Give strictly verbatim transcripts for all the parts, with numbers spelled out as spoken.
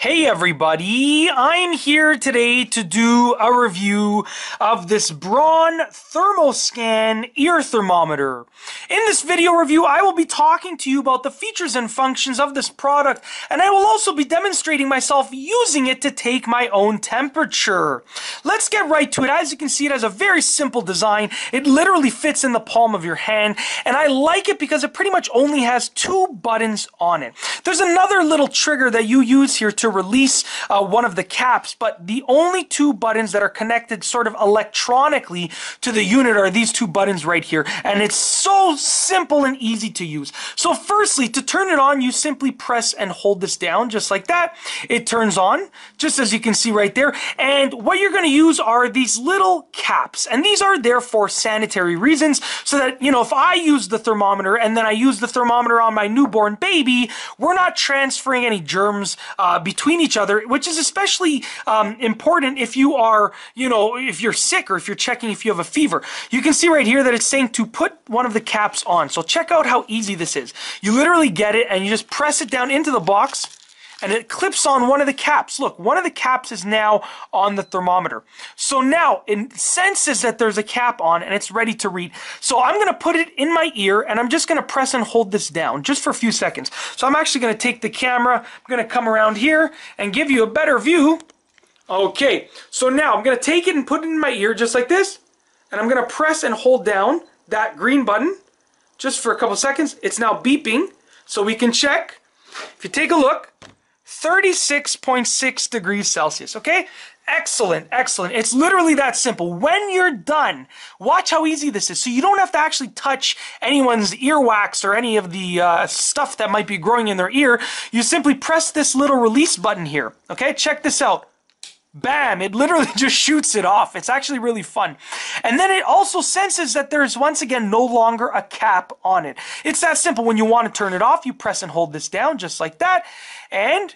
Hey everybody, I'm here today to do a review of this Braun Thermoscan ear thermometer. In this video review, I will be talking to you about the features and functions of this product, and I will also be demonstrating myself using it to take my own temperature. Let's get right to it. As you can see, it has a very simple design. It literally fits in the palm of your hand, and I like it because it pretty much only has two buttons on it. There's another little trigger that you use here to release uh, one of the caps, but the only two buttons that are connected sort of electronically to the unit are these two buttons right here, and it's so simple and easy to use. So firstly, to turn it on, you simply press and hold this down just like that. It turns on, just as you can see right there, and what you're going to use are these little caps, and these are there for sanitary reasons, so that, you know, if I use the thermometer and then I use the thermometer on my newborn baby, we're not transferring any germs uh, between between each other, which is especially um, important if you are, you know, if you're sick or if you're checking if you have a fever. You can see right here that it's saying to put one of the caps on. So check out how easy this is. You literally get it and you just press it down into the box and it clips on one of the caps. Look, one of the caps is now on the thermometer. So now it senses that there's a cap on and it's ready to read. So I'm gonna put it in my ear and I'm just gonna press and hold this down just for a few seconds. So I'm actually gonna take the camera, I'm gonna come around here and give you a better view. Okay, so now I'm gonna take it and put it in my ear just like this, and I'm gonna press and hold down that green button just for a couple seconds. It's now beeping, so we can check. If you take a look, thirty-six point six degrees Celsius, okay? Excellent, excellent. It's literally that simple. When you're done, watch how easy this is. So you don't have to actually touch anyone's earwax or any of the uh, stuff that might be growing in their ear. You simply press this little release button here, okay? Check this out. Bam, it literally just shoots it off. It's actually really fun. And then it also senses that there's, once again, no longer a cap on it. It's that simple. When you want to turn it off, you press and hold this down just like that, and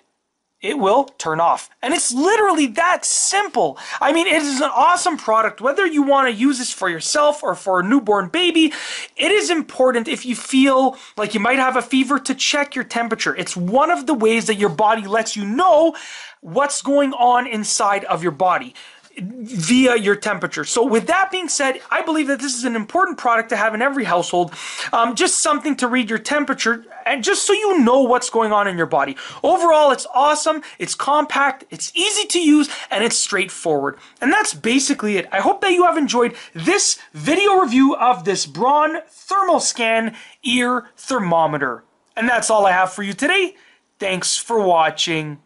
it will turn off. And it's literally that simple. I mean, it is an awesome product. Whether you want to use this for yourself or for a newborn baby, it is important, if you feel like you might have a fever, to check your temperature. It's one of the ways that your body lets you know what's going on inside of your body via your temperature. So with that being said, I believe that this is an important product to have in every household. Um, just something to read your temperature, and just so you know what's going on in your body. Overall, it's awesome, it's compact, it's easy to use, and it's straightforward. And that's basically it. I hope that you have enjoyed this video review of this Braun Thermoscan ear thermometer. And that's all I have for you today. Thanks for watching.